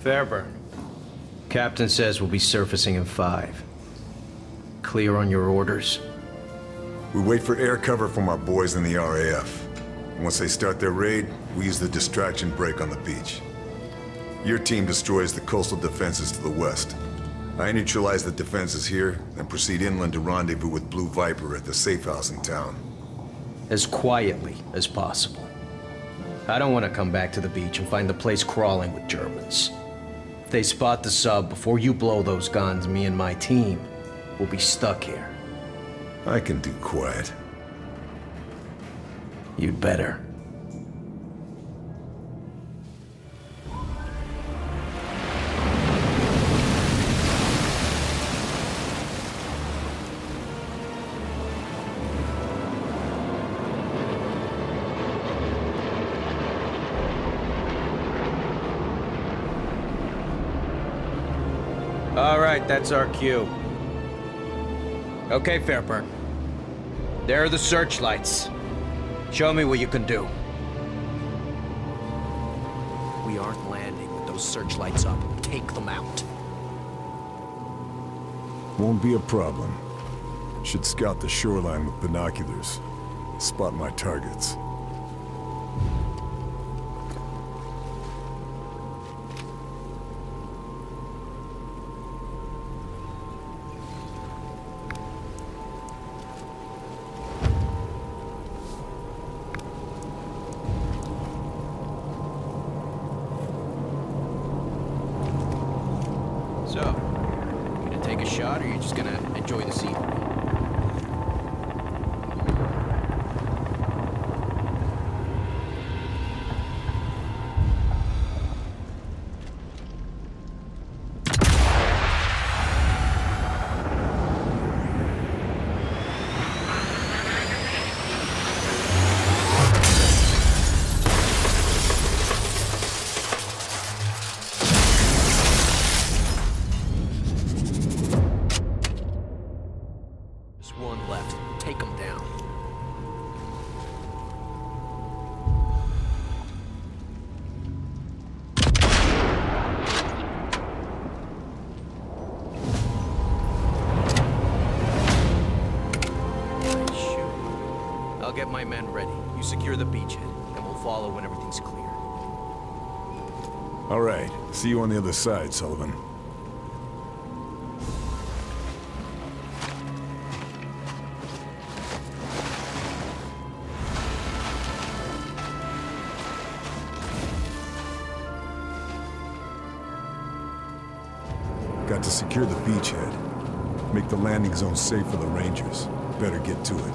Fairburn. Captain says we'll be surfacing in 5. Clear on your orders? We wait for air cover from our boys in the RAF. Once they start their raid, we use the distraction break on the beach. Your team destroys the coastal defenses to the west. I neutralize the defenses here and proceed inland to rendezvous with Blue Viper at the safe house in town. As quietly as possible. I don't want to come back to the beach and find the place crawling with Germans. If they spot the sub before you blow those guns, me and my team will be stuck here. I can do quiet. You'd better. All right, that's our cue. Okay, Fairburn. There are the searchlights. Show me what you can do. We aren't landing with those searchlights up. Take them out. Won't be a problem. Should scout the shoreline with binoculars. Spot my targets. Shot, or you're just gonna enjoy the scene? I'll get my men ready. You secure the beachhead, and we'll follow when everything's clear. All right. See you on the other side, Sullivan. Got to secure the beachhead. Make the landing zone safe for the Rangers. Better get to it.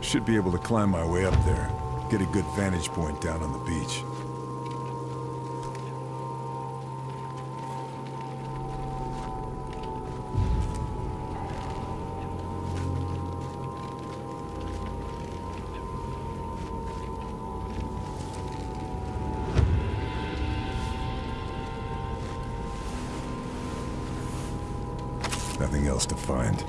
Should be able to climb my way up there, get a good vantage point down on the beach. Nothing else to find.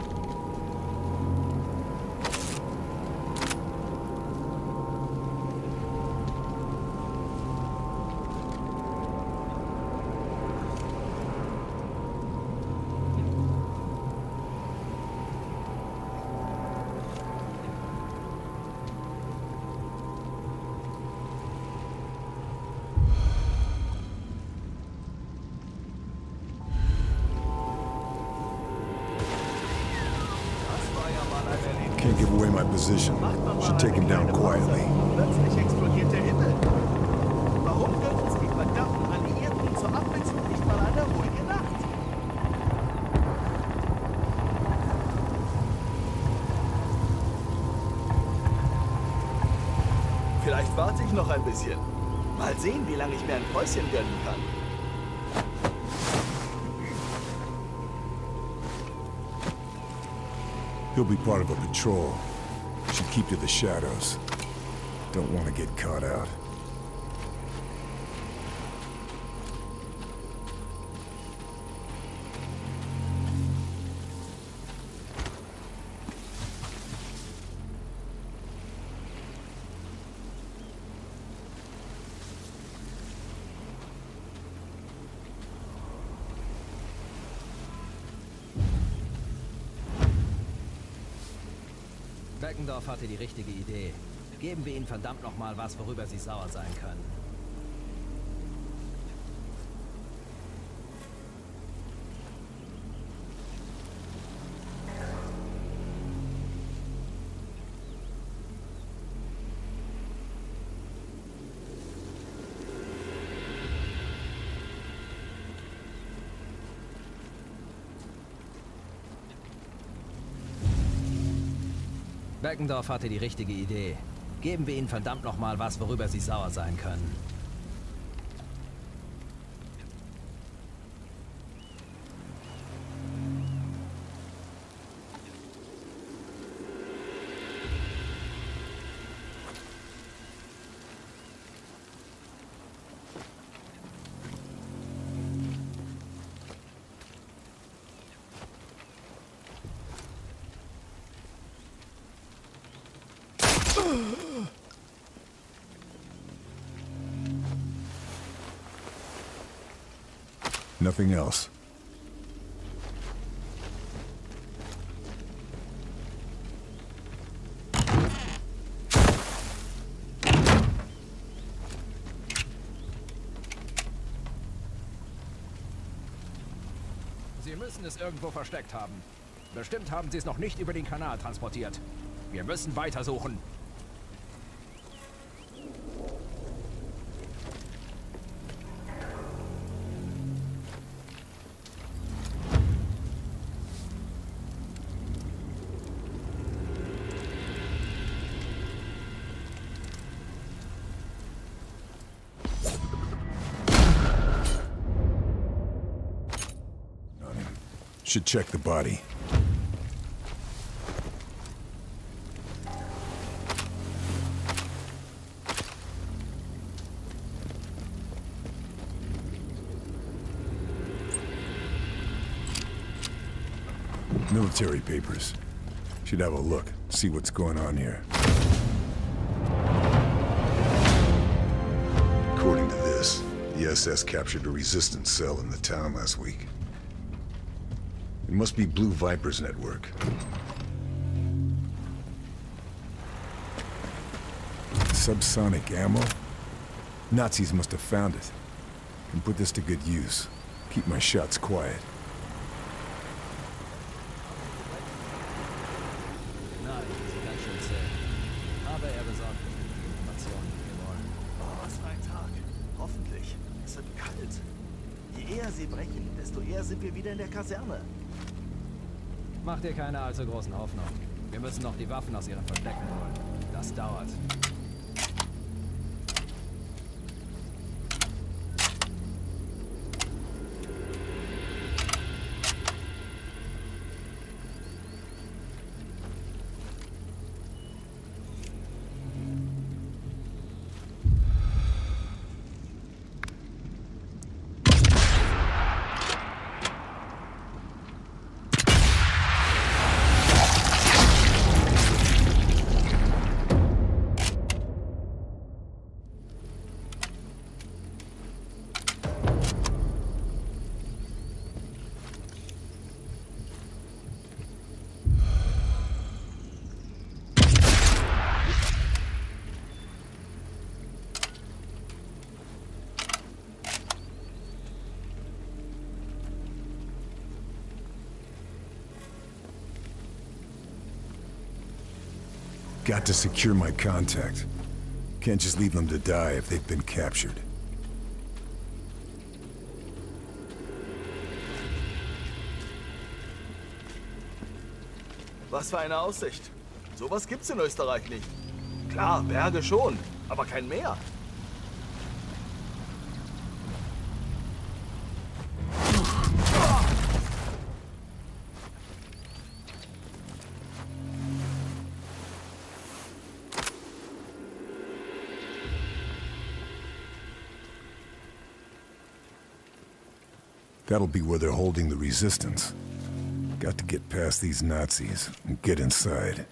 Can't give away my position. Should take him down quietly. Plötzlich explodiert der Himmel. Warum gönnen sich die verdammten Alliierten zur Abwechslung nicht mal eine ruhige Nacht? Vielleicht warte ich noch ein bisschen. Mal sehen, wie lange ich mir ein Päuschen gönnen kann. He'll be part of a patrol. Should keep to the shadows. Don't want to get caught out. Beckendorf hatte die richtige Idee. Geben wir ihnen verdammt nochmal was, worüber sie sauer sein können. Beckendorf hatte die richtige Idee. Geben wir ihnen verdammt nochmal was, worüber sie sauer sein können. Nothing else. Sie müssen es irgendwo versteckt haben. Bestimmt haben Sie es noch nicht über den Kanal transportiert. Wir müssen weitersuchen. Should check the body. Military papers. Should have a look, see what's going on here. According to this, the SS captured a resistance cell in the town last week. It must be Blue Viper's network. Subsonic ammo? Nazis must have found it. Can put this to good use. Keep my shots quiet. Hoffentlich. Es wird kalt. Je eher sie brechen, desto eher sind wir wieder in der Kaserne. Mach dir keine allzu großen Hoffnungen. Wir müssen noch die Waffen aus ihren Verstecken holen. Das dauert. Got to secure my contact. Can't just leave them to die if they've been captured. Was für eine Aussicht. Sowas gibt's in Österreich nicht. Klar, Berge schon, aber kein Meer. That'll be where they're holding the resistance. Got to get past these Nazis and get inside.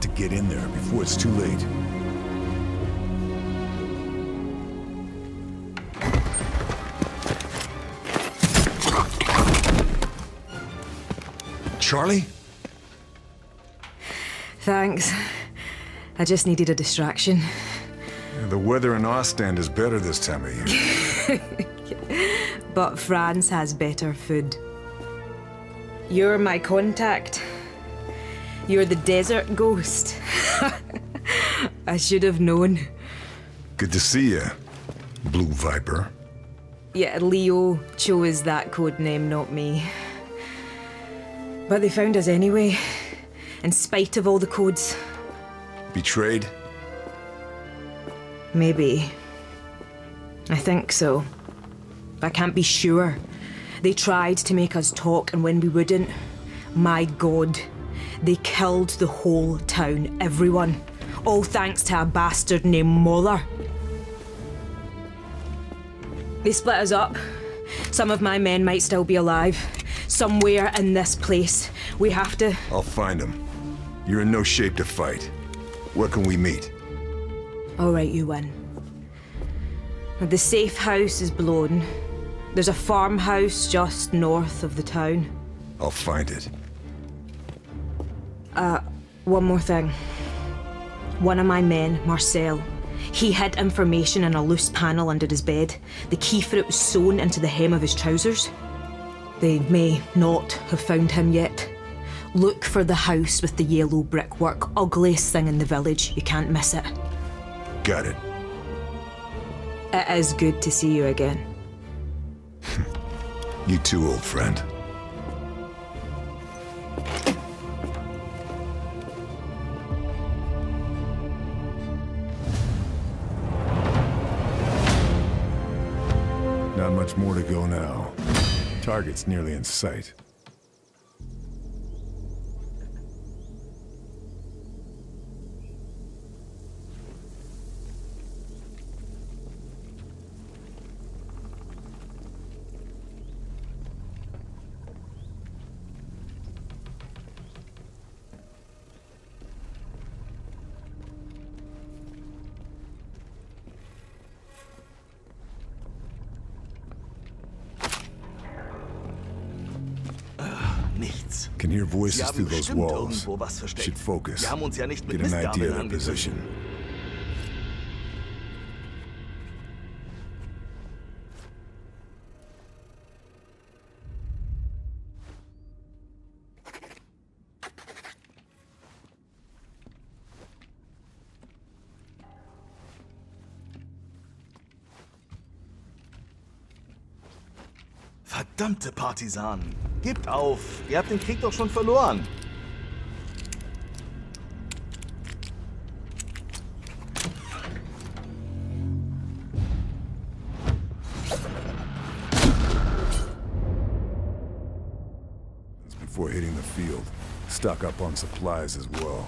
To get in there before it's too late. Charlie? Thanks. I just needed a distraction. Yeah, the weather in Ostend is better this time of year. But France has better food. You're my contact. You're the desert ghost. I should have known. Good to see you, Blue Viper. Yeah, Leo chose that code name, not me. But they found us anyway, in spite of all the codes. Betrayed? Maybe. I think so. I can't be sure. They tried to make us talk, and when we wouldn't, my God. They killed the whole town, everyone. All thanks to a bastard named Müller. They split us up. Some of my men might still be alive. Somewhere in this place. We have to... I'll find them. You're in no shape to fight. Where can we meet? All right, you win. The safe house is blown. There's a farmhouse just north of the town. I'll find it. One more thing. One of my men, Marcel, he hid information in a loose panel under his bed. The key for it was sewn into the hem of his trousers. They may not have found him yet. Look for the house with the yellow brickwork. Ugliest thing in the village. You can't miss it. Got it. It is good to see you again. You too, old friend. Not much more to go now. Target's nearly in sight. Can hear voices through those walls. Should focus. Get an idea of their position. Verdammte Partisanen! Gebt auf! Ihr habt den Krieg doch schon verloren! Before hitting the field, stock up on supplies as well.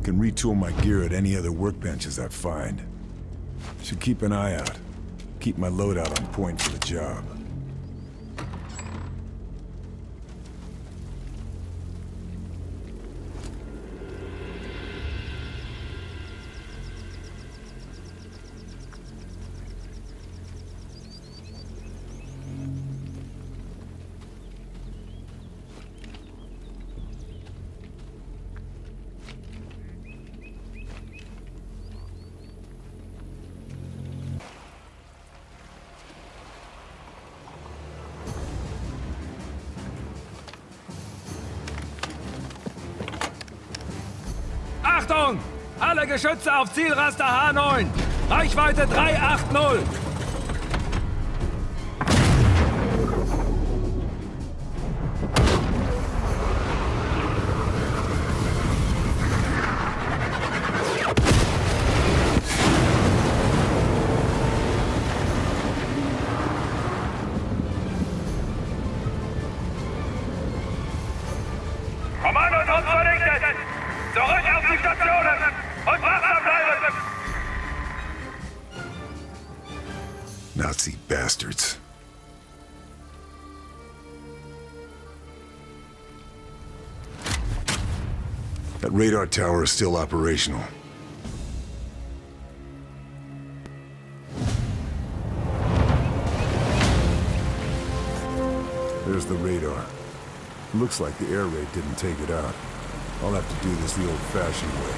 I can retool my gear at any other workbenches I find. Should keep an eye out. Keep my loadout on point for the job. Achtung! Alle Geschütze auf Zielraster H9! Reichweite 380! That radar tower is still operational. There's the radar. Looks like the air raid didn't take it out. I'll have to do this the old-fashioned way.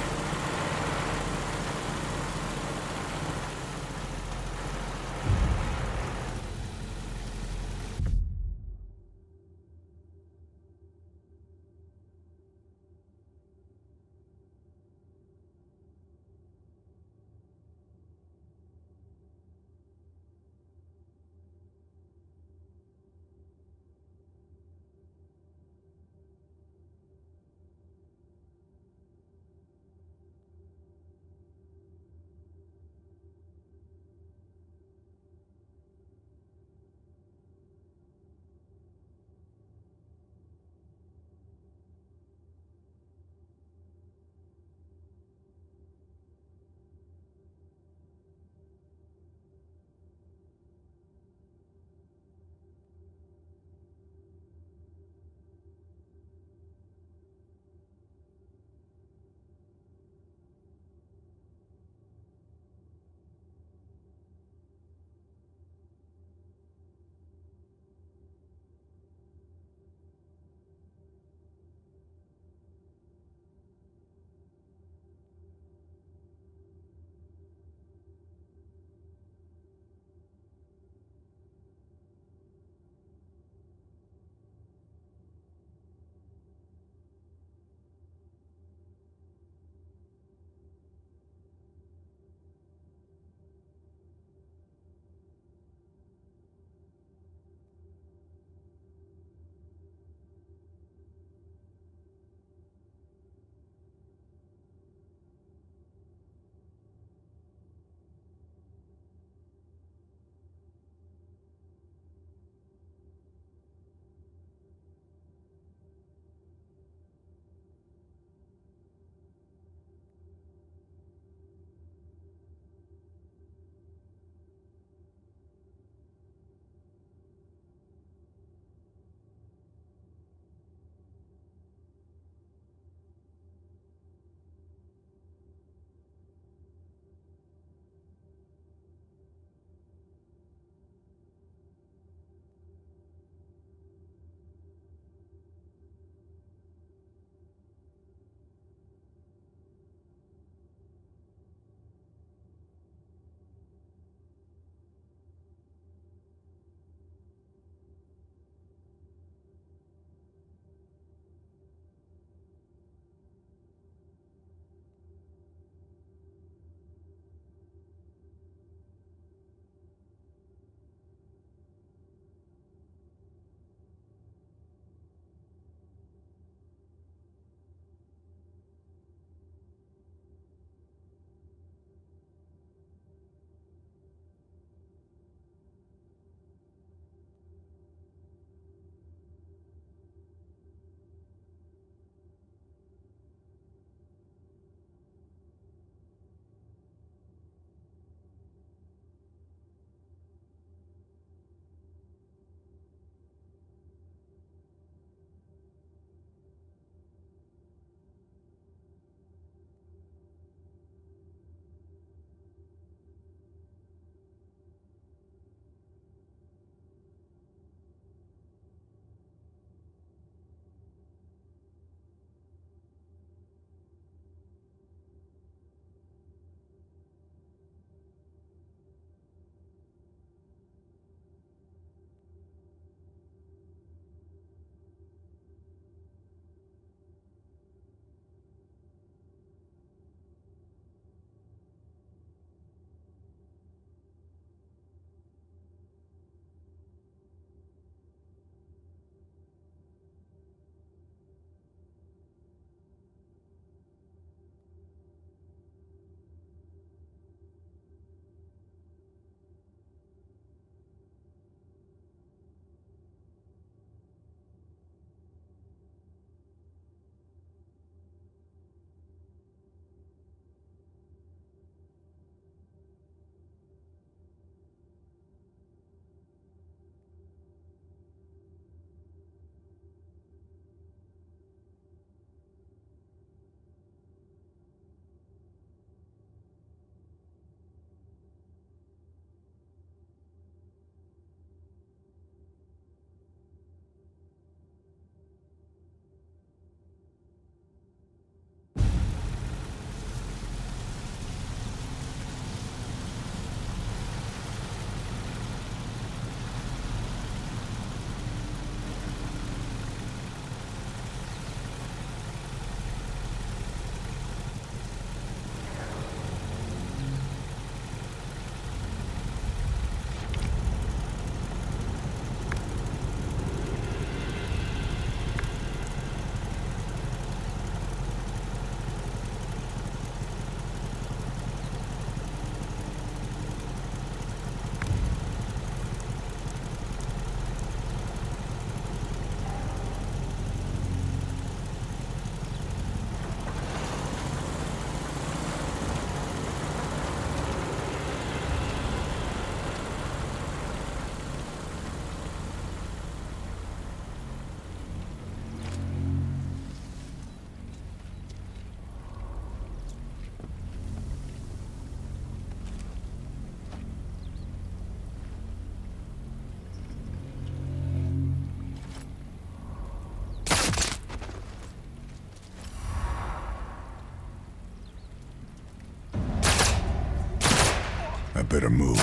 I better move.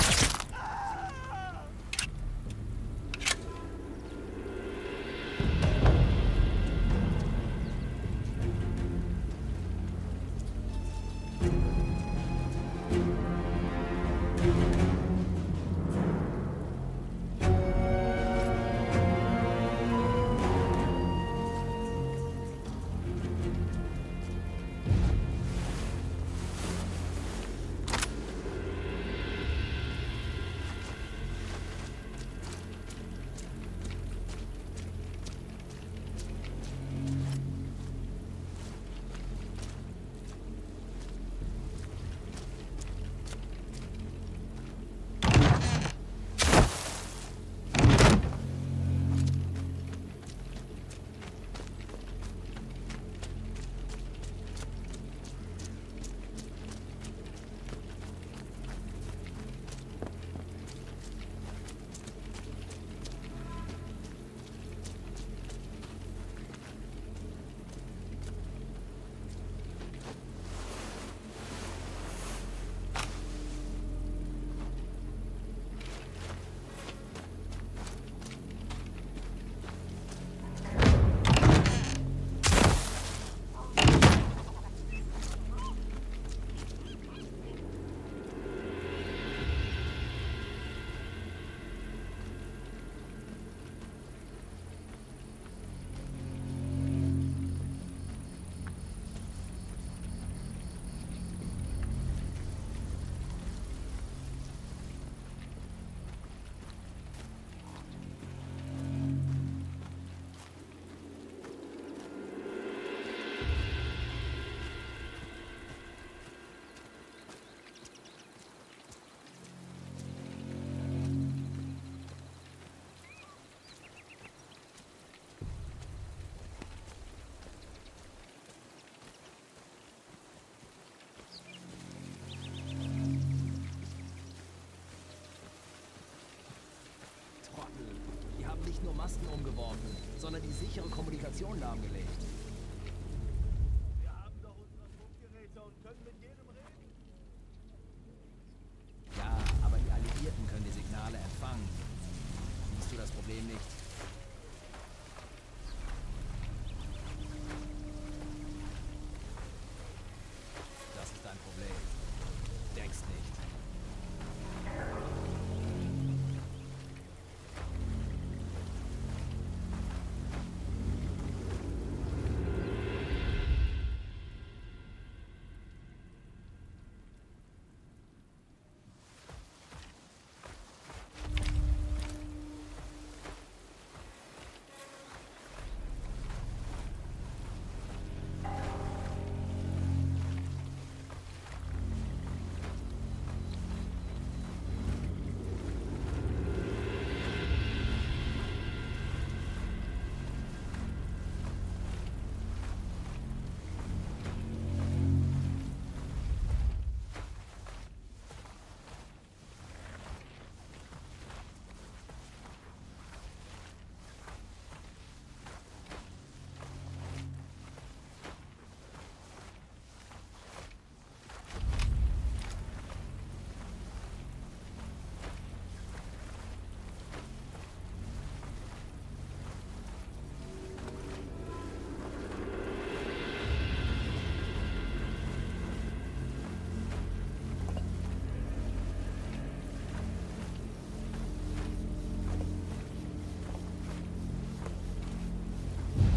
Nicht nur Masten umgeworfen, sondern die sichere Kommunikation lahmgelegt. Wir haben doch unsere Funkgeräte und können mit jedem reden. Ja, aber die Alliierten können die Signale empfangen. Siehst du das Problem nicht? Das ist dein Problem. Denkst nicht.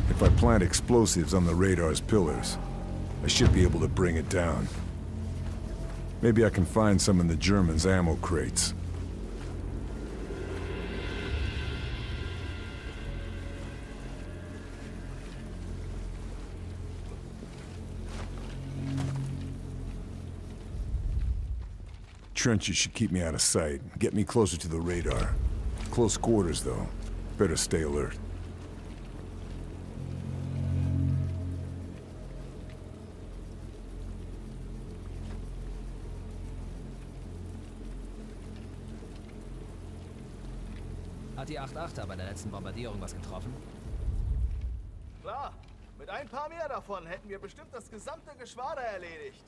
If I plant explosives on the radar's pillars, I should be able to bring it down. Maybe I can find some in the Germans' ammo crates. Trenches should keep me out of sight, get me closer to the radar. Close quarters, though. Better stay alert. Hat die 8-8er bei der letzten Bombardierung was getroffen? Klar, mit ein paar mehr davon hätten wir bestimmt das gesamte Geschwader erledigt.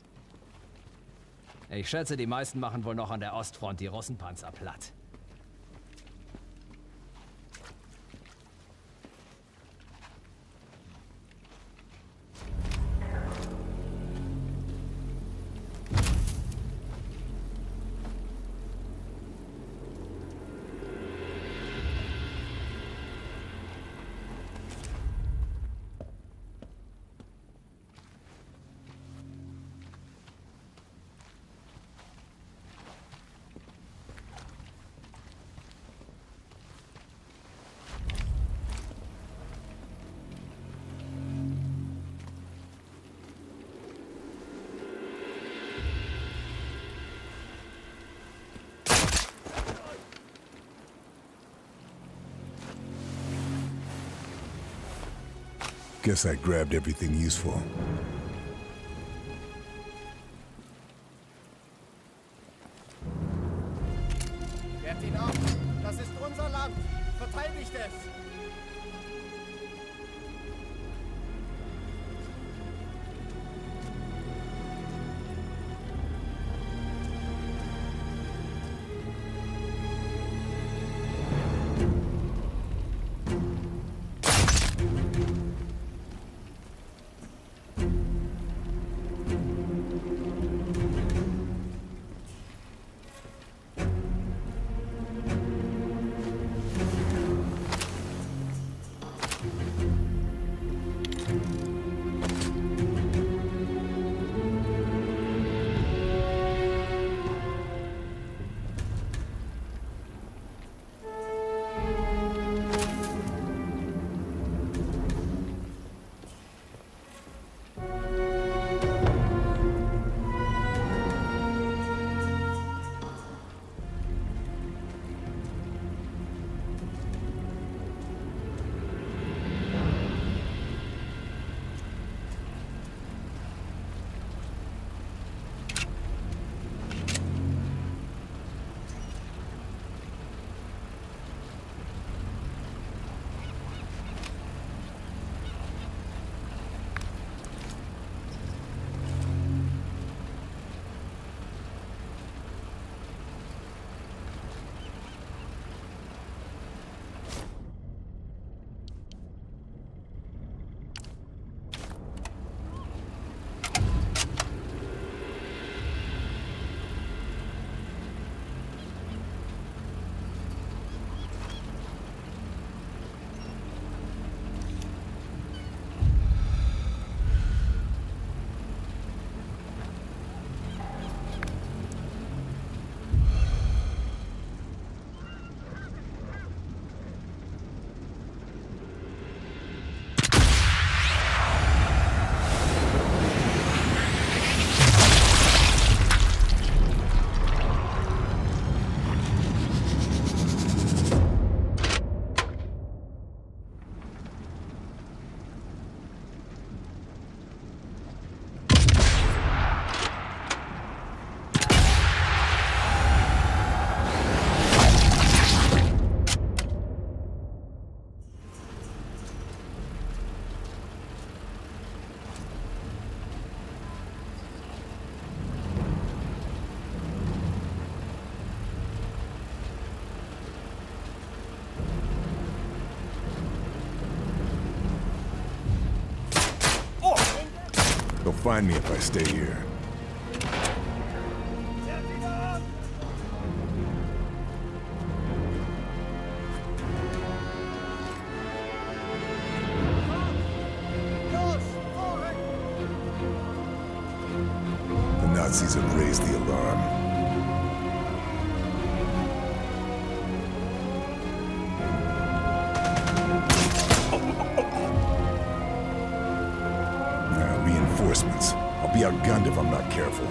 Ich schätze, die meisten machen wohl noch an der Ostfront die Russenpanzer platt. Guess I grabbed everything useful. Werft ihn auf! Das ist unser Land! Verteidigt es! Find me if I stay here. The Nazis have raised the alarm. I'll be outgunned if I'm not careful.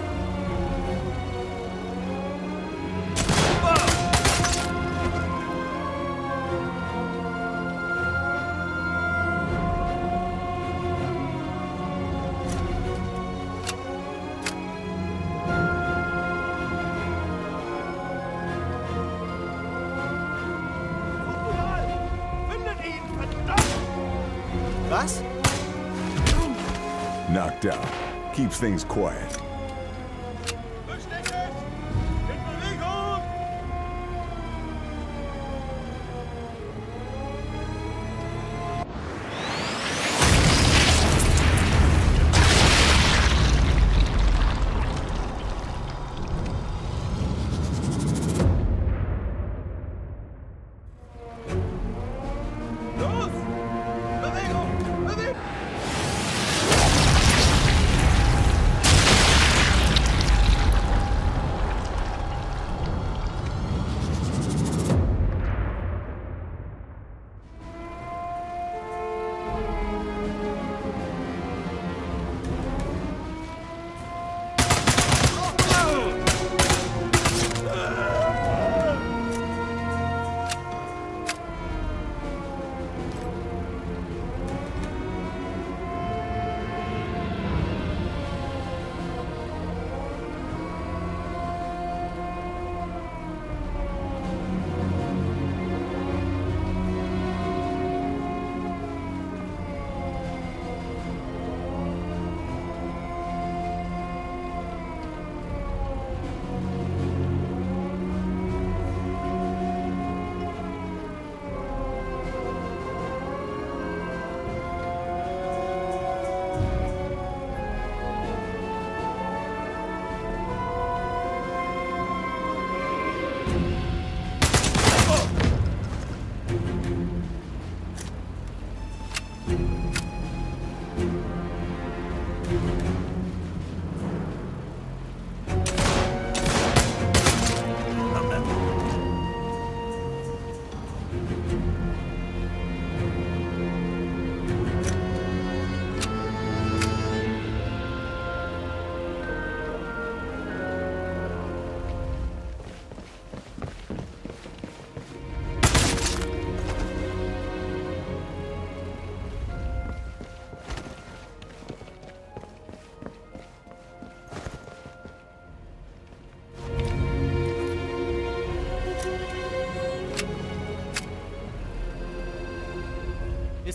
Was? Knocked out. Keeps things quiet.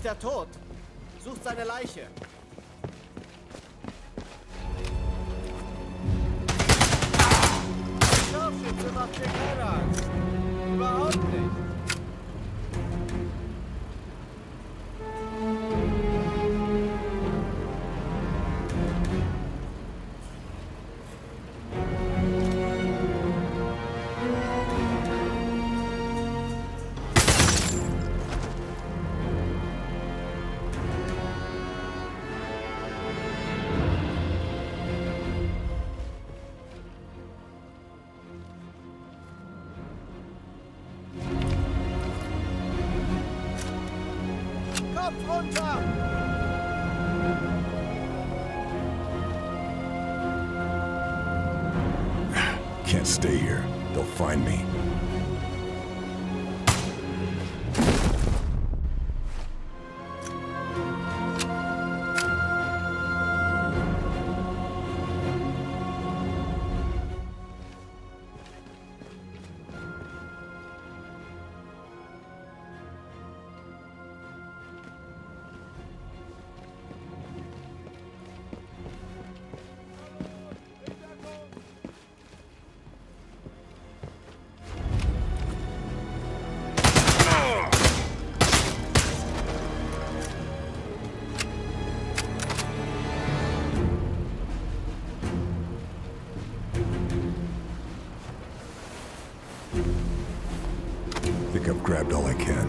er tot. Sucht seine Leiche. Scharfschütze macht dir keine Angst. Überhaupt nicht. Can't stay here. They'll find me. Grabbed all I can.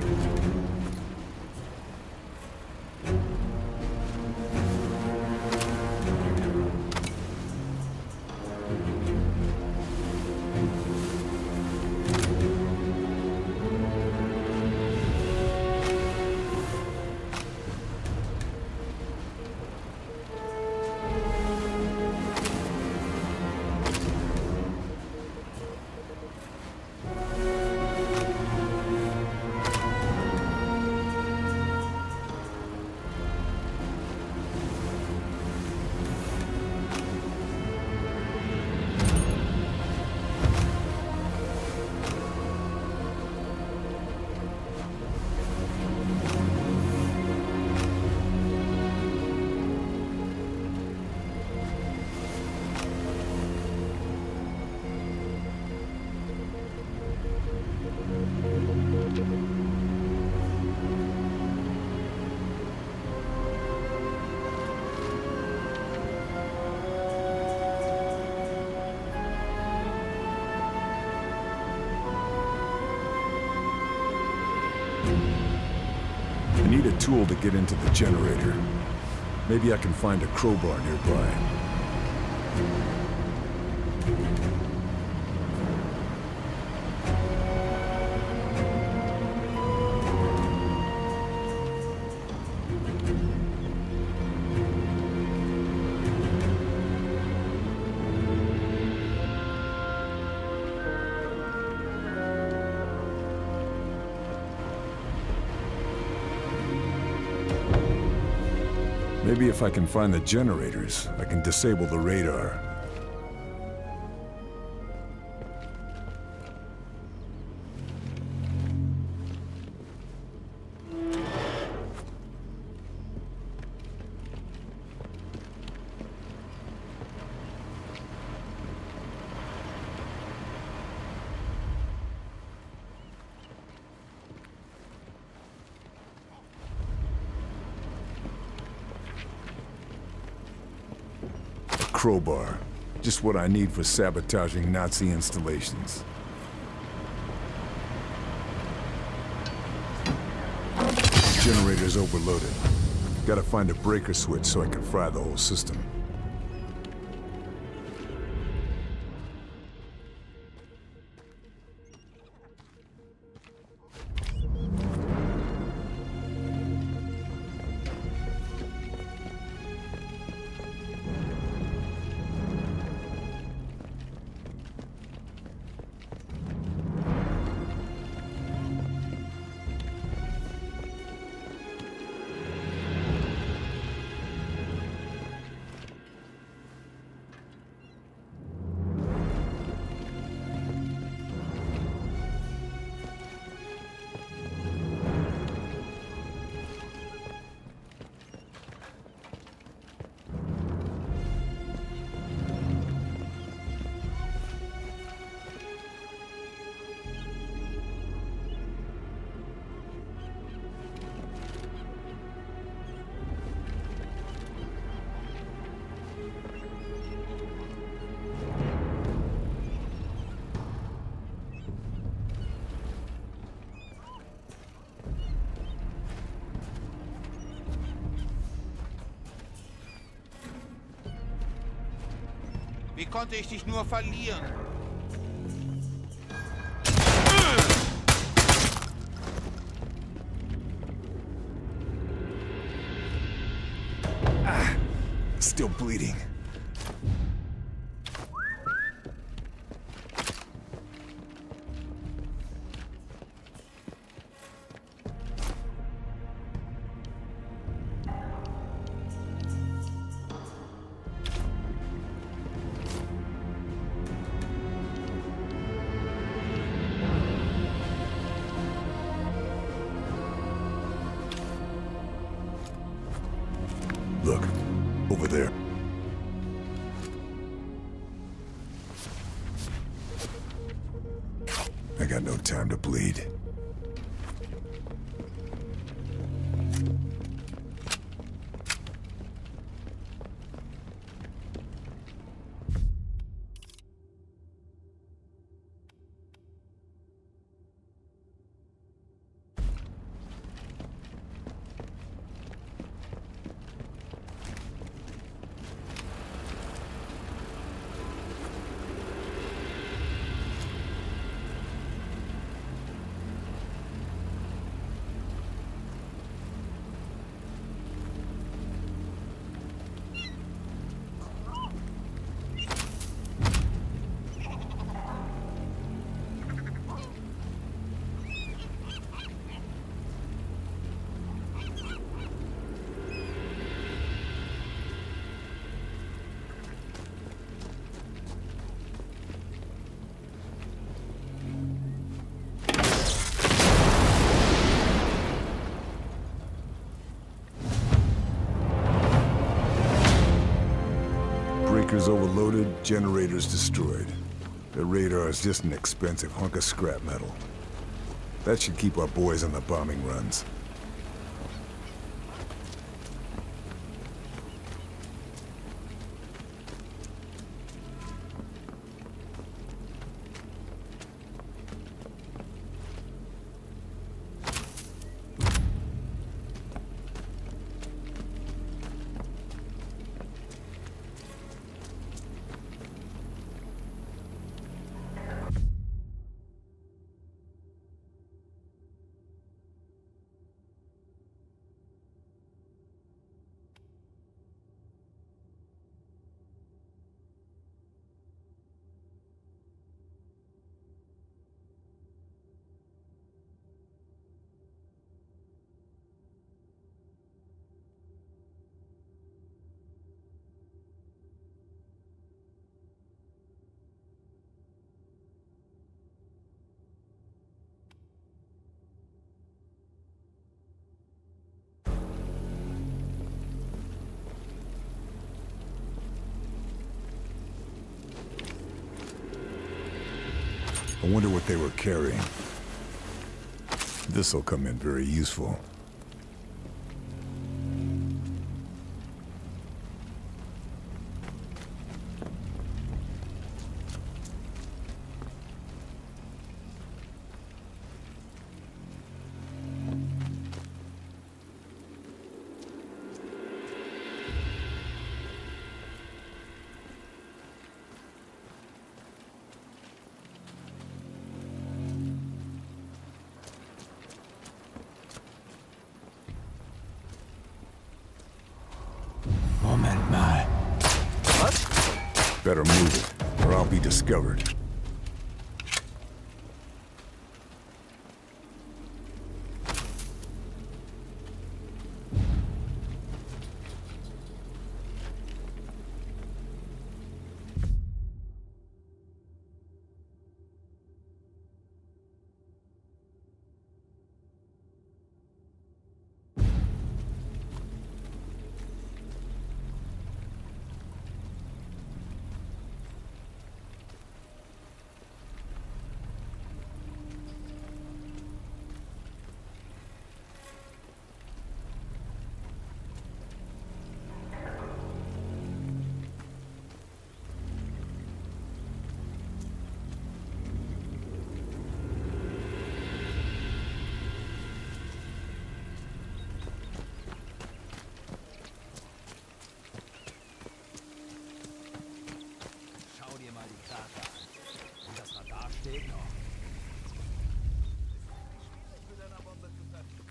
I need a tool to get into the generator. Maybe I can find a crowbar nearby. Maybe if I can find the generators, I can disable the radar. Crowbar. Just what I need for sabotaging Nazi installations. Generator's overloaded. Gotta find a breaker switch so I can fry the whole system. Wie konnte ich dich nur verlieren? Still bleeding. Overloaded, generators destroyed. The radar is just an expensive hunk of scrap metal. That should keep our boys on the bombing runs. I wonder what they were carrying. This'll come in very useful. Better move it, or I'll be discovered.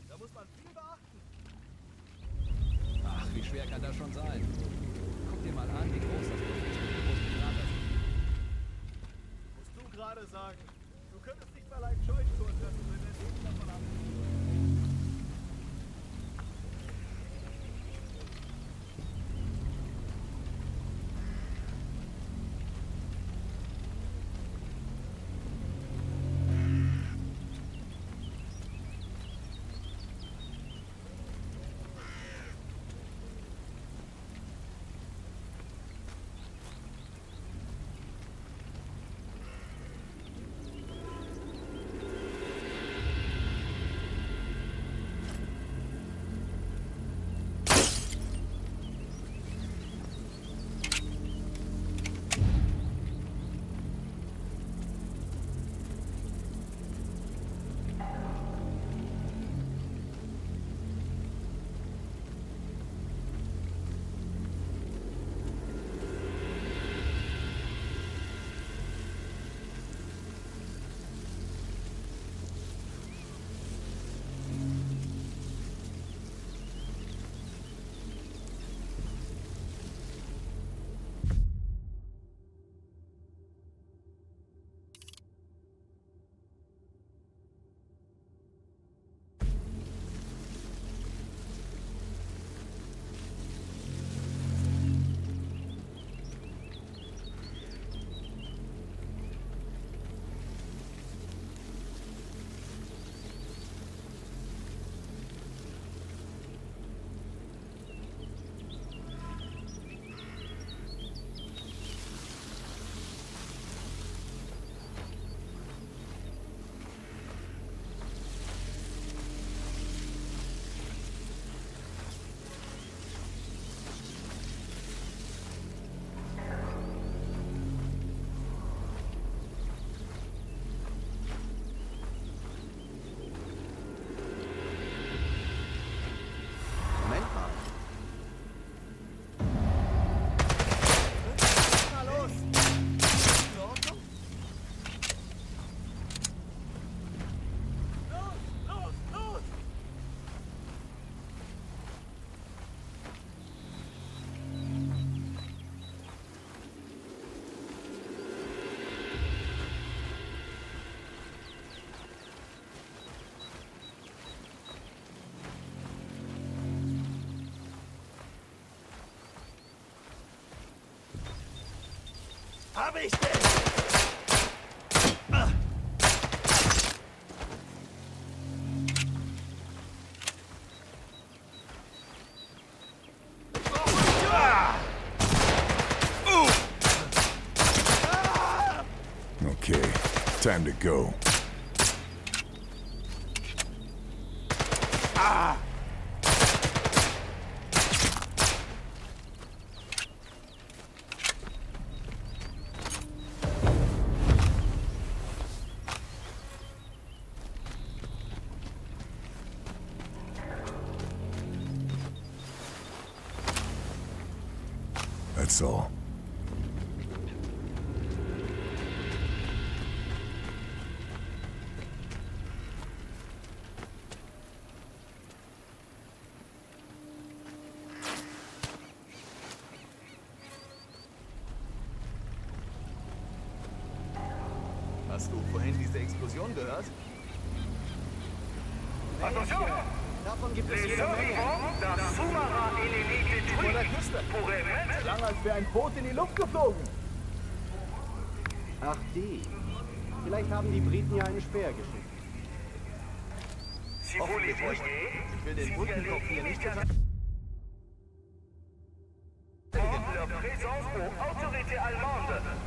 Da muss man viel beachten. Ach, wie schwer kann das schon sein? Guck dir mal an, wie groß das ist. Musst du gerade sagen, du könntest nicht mal einen Scheuchtor treffen, wenn der Leben davon abhängt. Hab ich denn? Okay, time to go. That's all. Hast du vorhin diese Explosion gehört? Attention! Davon gibt es jede Menge. Lang als wäre ein Boot in die Luft geflogen. Ach die. Vielleicht haben die Briten ja einen Speer geschickt. Ich will den Brückenkopf hier nicht gesagt.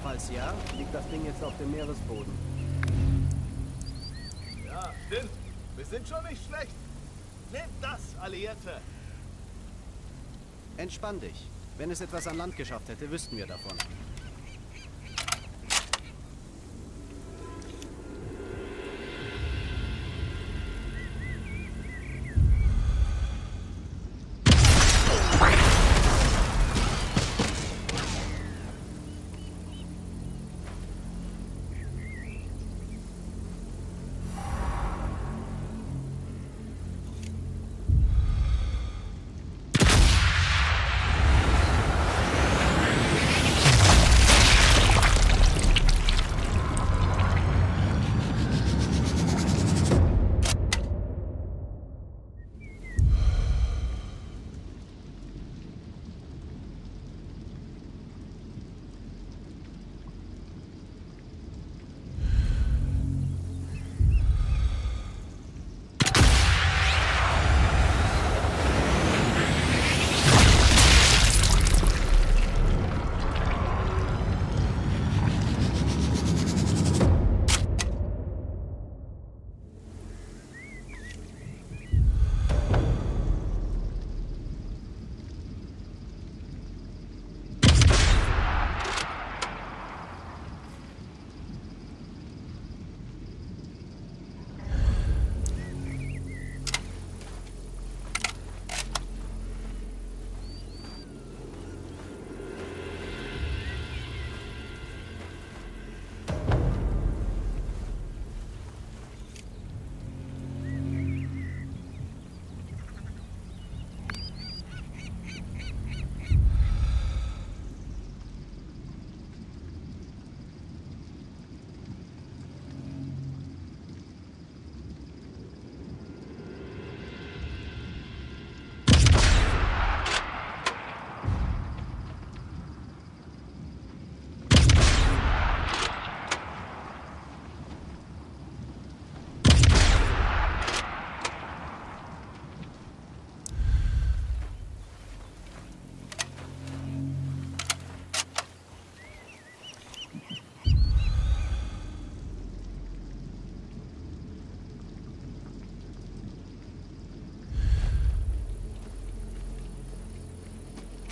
Falls ja, liegt das Ding jetzt auf dem Meeresboden. Ja, stimmt. Wir sind schon nicht schlecht. Nehmt das, Alliierte. Entspann dich. Wenn es etwas an Land geschafft hätte, wüssten wir davon.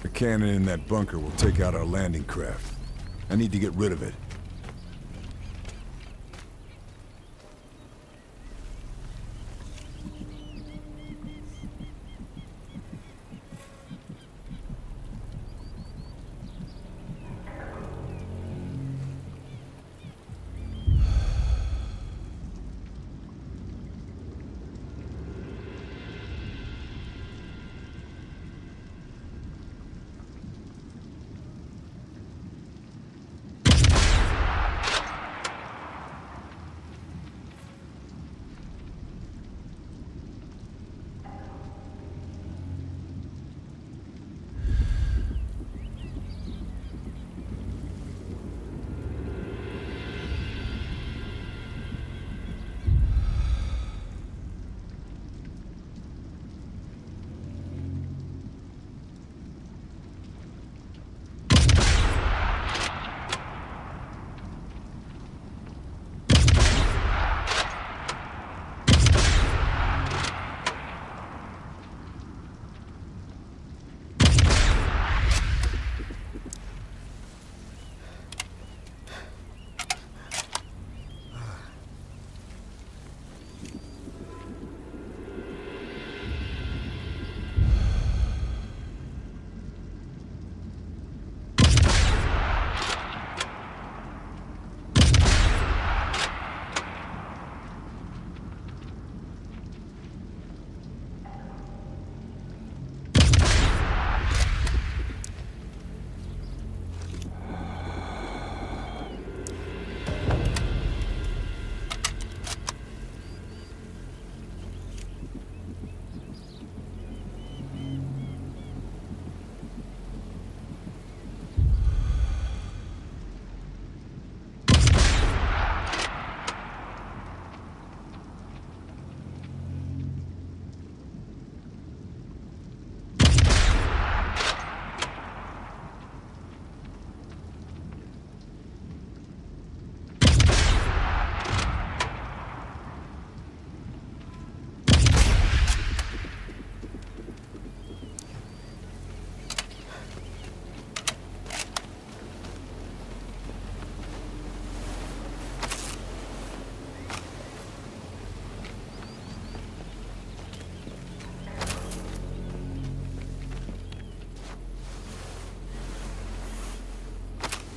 The cannon in that bunker will take out our landing craft. I need to get rid of it.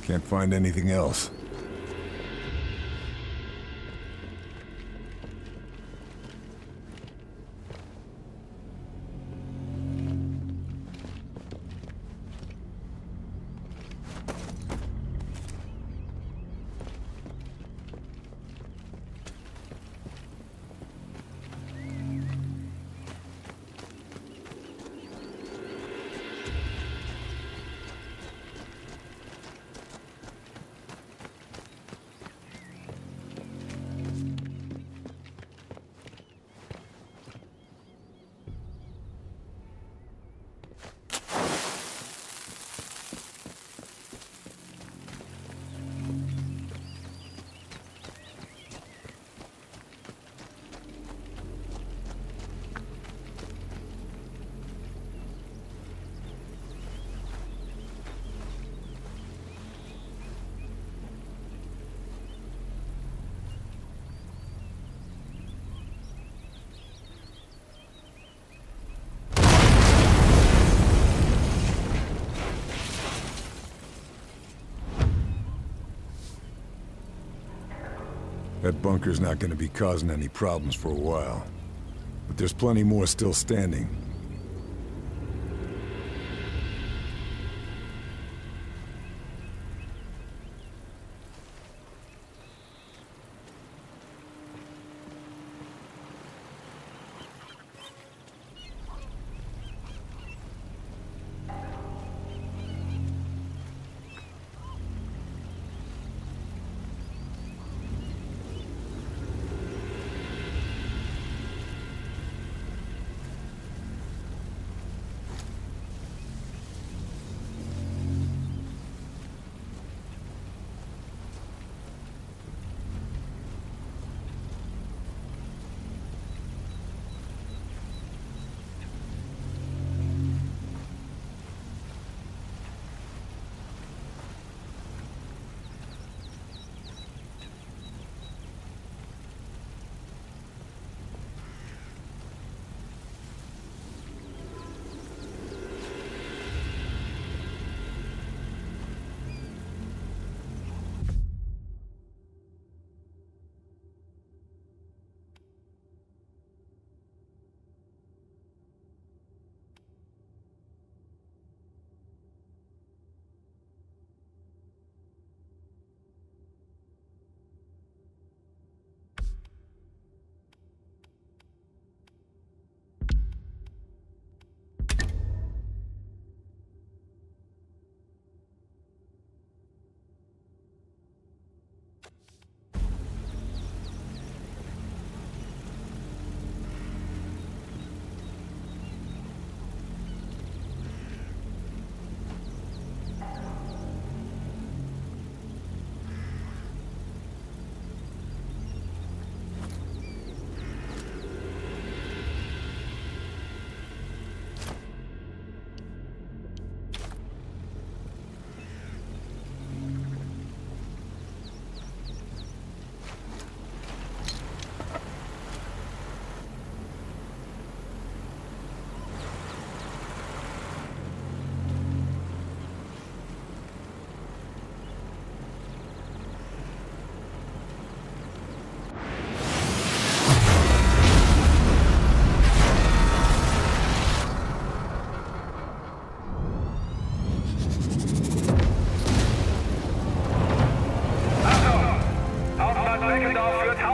Can't find anything else. That bunker's not going to be causing any problems for a while. But there's plenty more still standing.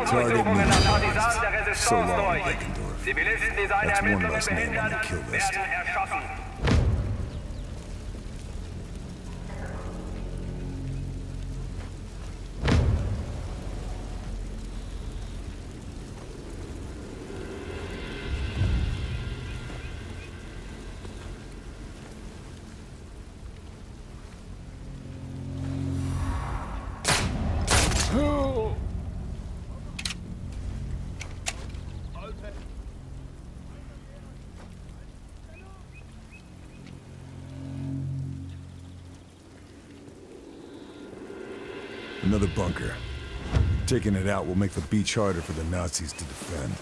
targeted militarists so long they can do it. That's one less name on the kill list. Another bunker. Taking it out will make the beach harder for the Nazis to defend.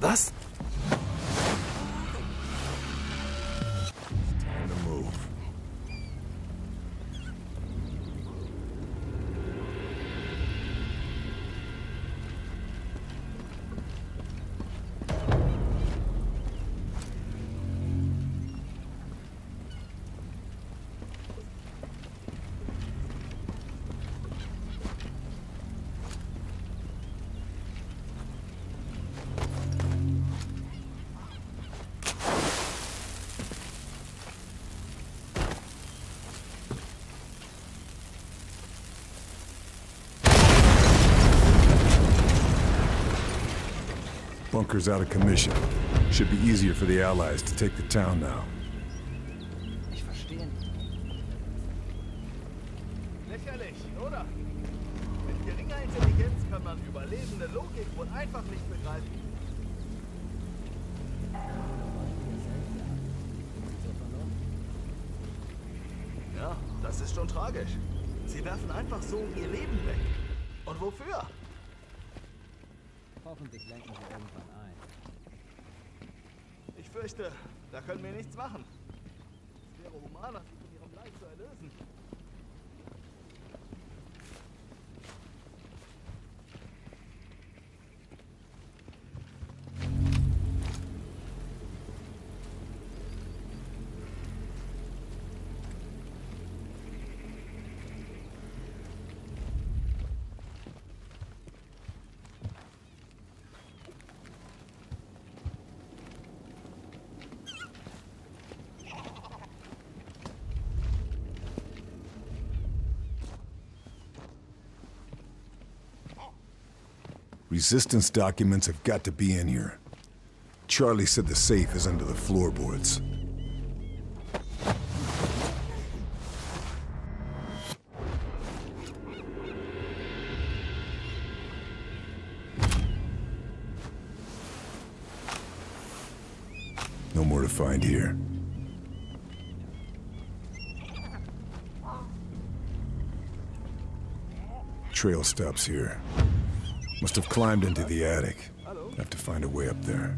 Was? Time to move. Bunker's out of commission. Should be easier for the Allies to take the town now. Ich verstehe. Lächerlich, oder? Mit geringer Intelligenz kann man überlebende Logik wohl einfach nicht begreifen. Ja, das ist schon tragisch. Sie werfen einfach so ihr Leben weg. Und wofür? Hoffentlich lenken sie irgendwann ein. Ich fürchte, da können wir nichts machen. Es wäre humaner, sie von ihrem Leid zu erlösen. Resistance documents have got to be in here. Charlie said the safe is under the floorboards. No more to find here. Trail stops here. Must have climbed into the attic. Have to find a way up there.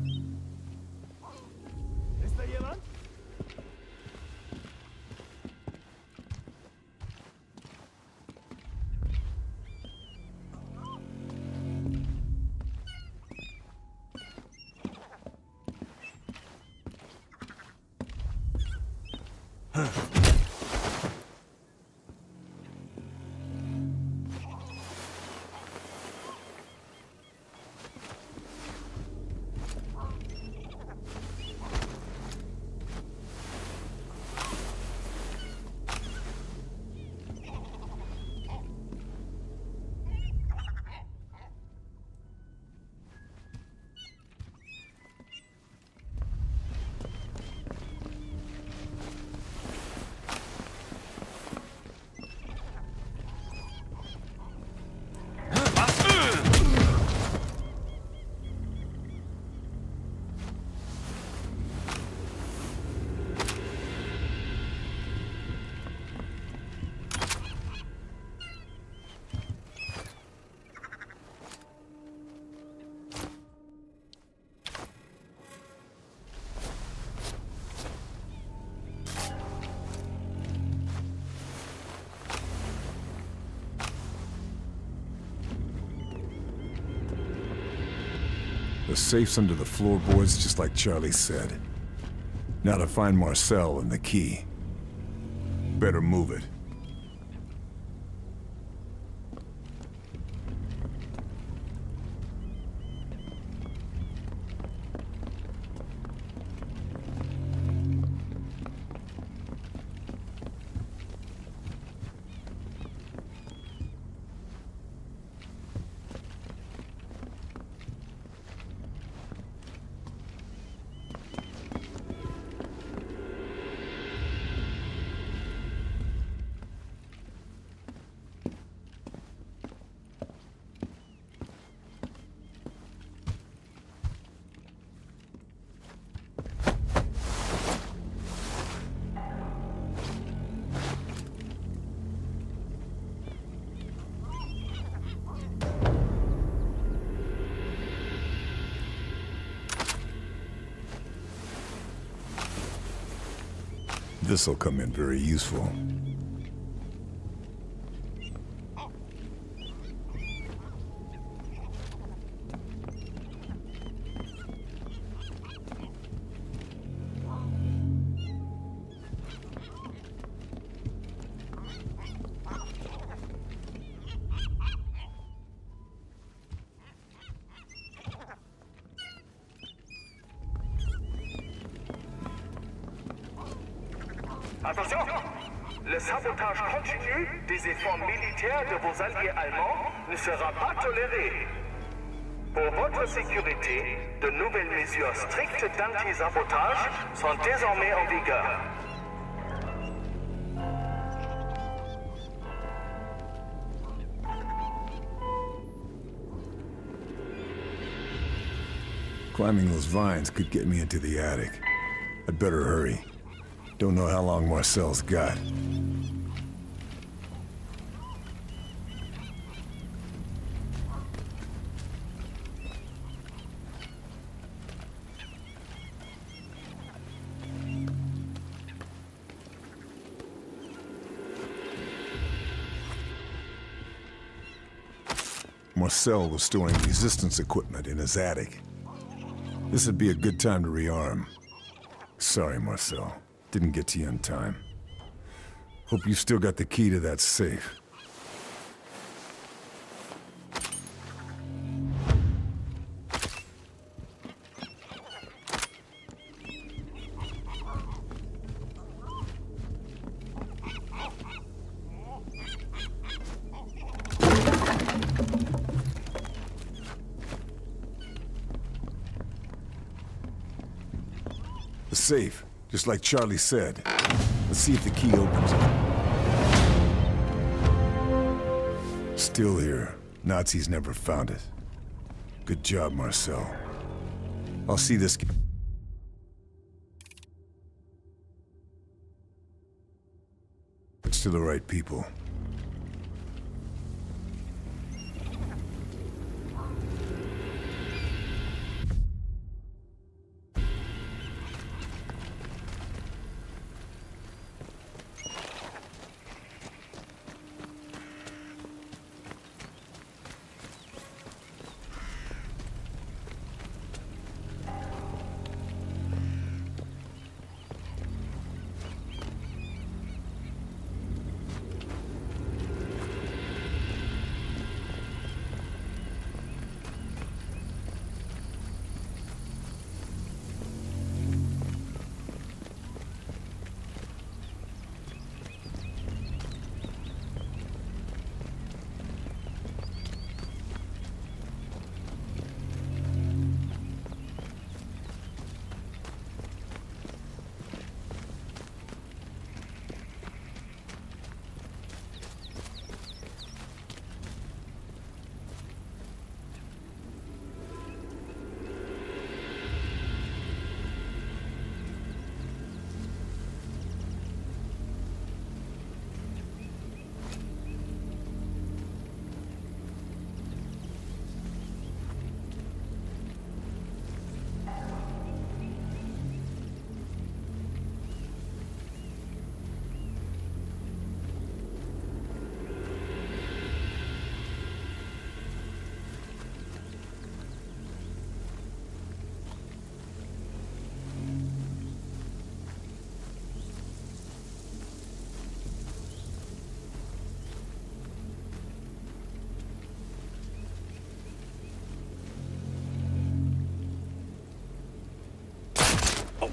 safe's under the floorboards, just like Charlie said. Now to find Marcel and the key. Better move it. This'll come in very useful. Attention! Le sabotage continu des efforts militaires de vos alliés allemands ne sera pas toléré. Pour votre sécurité, de nouvelles mesures strictes d'anti-sabotage sont désormais en vigueur. Climbing those vines could get me into the attic. I'd better hurry. Don't know how long Marcel's got. Marcel was storing resistance equipment in his attic. This would be a good time to rearm. Sorry, Marcel. Didn't get to you in time. Hope you still got the key to that safe. The safe. Just like Charlie said. Let's see if the key opens it. Still here. Nazis never found it. Good job, Marcel. I'll see this... It's to the right people.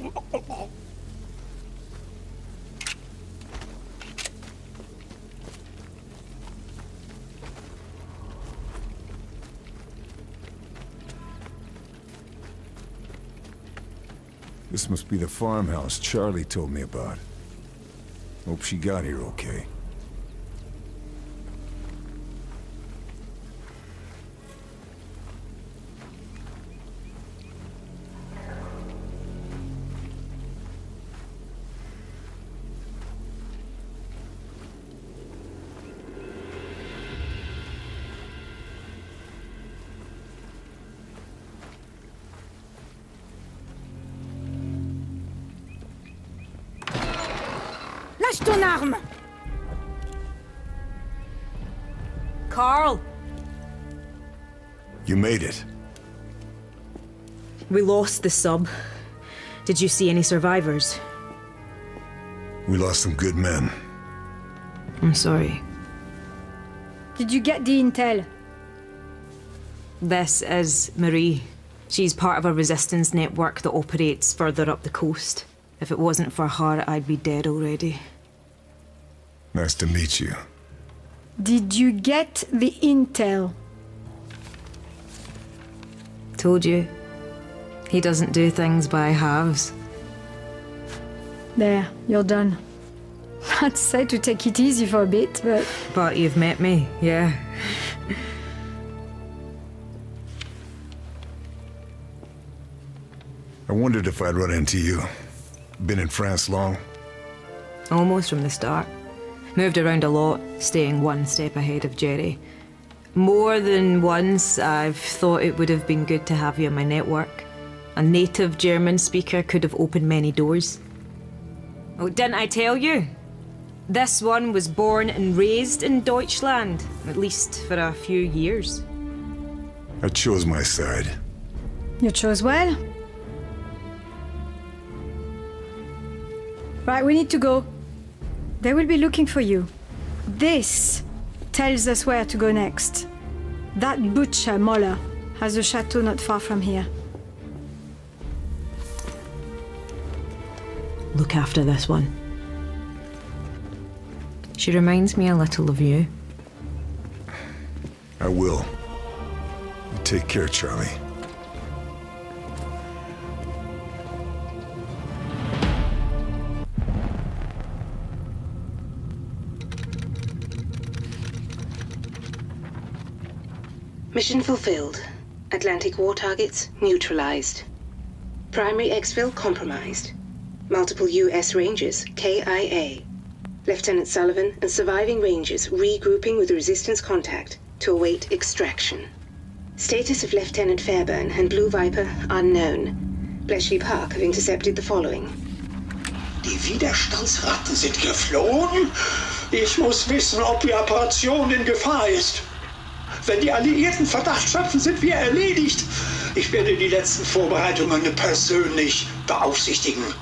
Oh. This must be the farmhouse Charlie told me about. Hope she got here okay. Carl! You made it. We lost the sub. Did you see any survivors? We lost some good men. I'm sorry. Did you get the intel? This is Marie. She's part of a resistance network that operates further up the coast. If it wasn't for her, I'd be dead already. Nice to meet you. Did you get the intel? Told you. He doesn't do things by halves. There, you're done. I'd say to take it easy for a bit, but... But you've met me, yeah. I wondered if I'd run into you. Been in France long? Almost from the start. Moved around a lot, staying one step ahead of Jerry. More than once, I've thought it would have been good to have you in my network. A native German speaker could have opened many doors. Oh, didn't I tell you? This one was born and raised in Deutschland, at least for a few years. I chose my side. You chose well. Right, we need to go. They will be looking for you. This tells us where to go next. That butcher, Müller, has a chateau not far from here. Look after this one. She reminds me a little of you. I will. Take care, Charlie. Mission fulfilled. Atlantic war targets neutralized. Primary exfil compromised. Multiple U.S. Rangers KIA. Lieutenant Sullivan and surviving Rangers regrouping with resistance contact to await extraction. Status of Lieutenant Fairburn and Blue Viper unknown. Bletchley Park have intercepted the following. Die Widerstandsratten sind geflohen? Ich muss wissen, ob die Operation in Gefahr ist. Wenn die Alliierten Verdacht schöpfen, sind wir erledigt. Ich werde die letzten Vorbereitungen persönlich beaufsichtigen.